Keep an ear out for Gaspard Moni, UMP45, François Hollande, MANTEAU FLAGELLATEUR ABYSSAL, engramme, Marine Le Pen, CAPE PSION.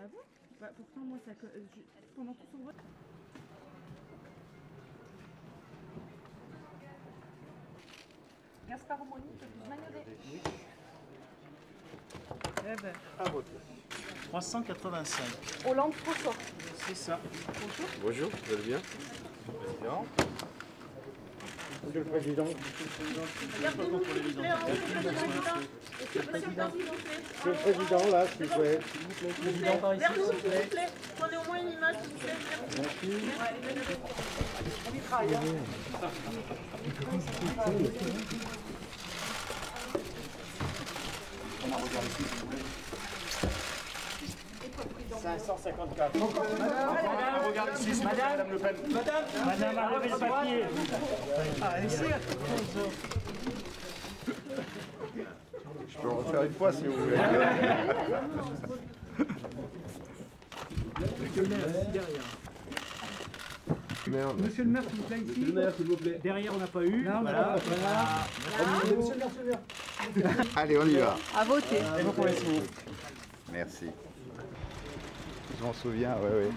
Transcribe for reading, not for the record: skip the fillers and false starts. Ah bon? Bah pourtant moi ça... pendant tout son vote... Gaspard Moni, vous manœuvrez. Eh ben... À votre place. 385. Hollande François. C'est ça. Bonjour. Bonjour, vous allez bien? Président. Monsieur le Président. Regardez-nous, s'il vous plaît, Monsieur le Président, s'il vous plaît. Monsieur le Président, là, s'il vous plaît. S'il vous plaît, regardez-nous, s'il vous plaît. Prenez au moins une image, s'il vous plaît. Merci. On y travaille, hein. On a regardé ici, s'il vous plaît. 554. Regardez ici, Madame Le Pen. Madame a levé le papier. Ah, ici. Je peux en refaire une fois si vous voulez. Monsieur le maire, s'il vous plaît, ici. Monsieur le maire, s'il vous plaît. Derrière, on n'a pas eu. Non, voilà. Monsieur le maire, s'il vous plaît. Allez, on y va. À voter. Merci. Je m'en souviens, oui.